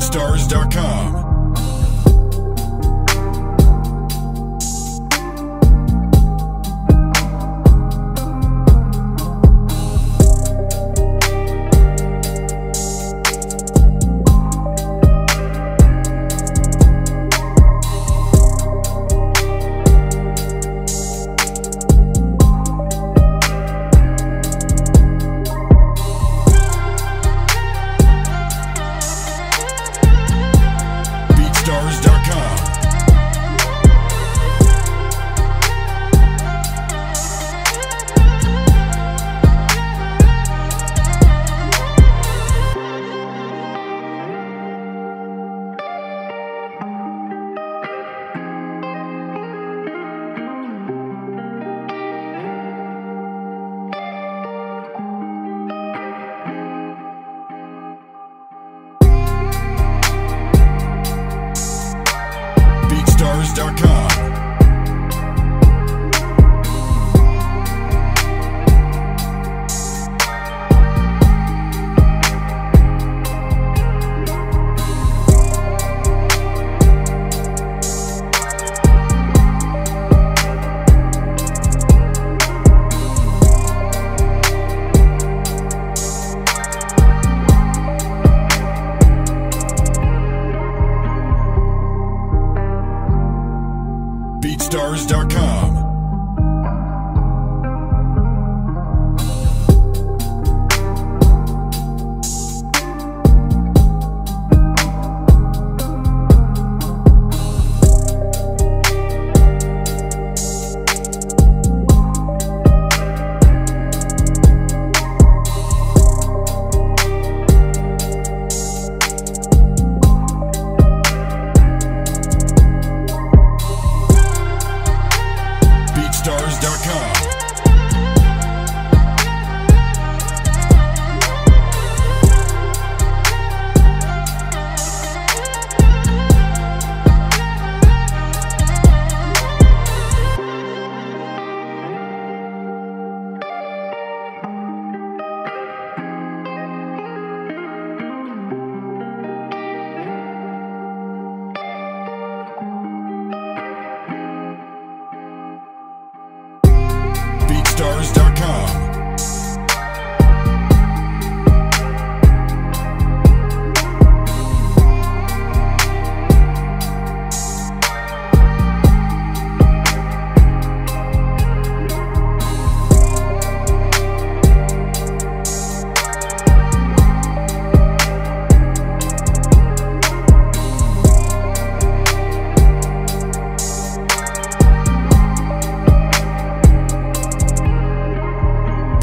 BigStars.com. BigStars.com. BigStars.com. BigStars.com. BigStars.com.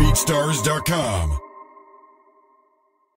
BigStars.com.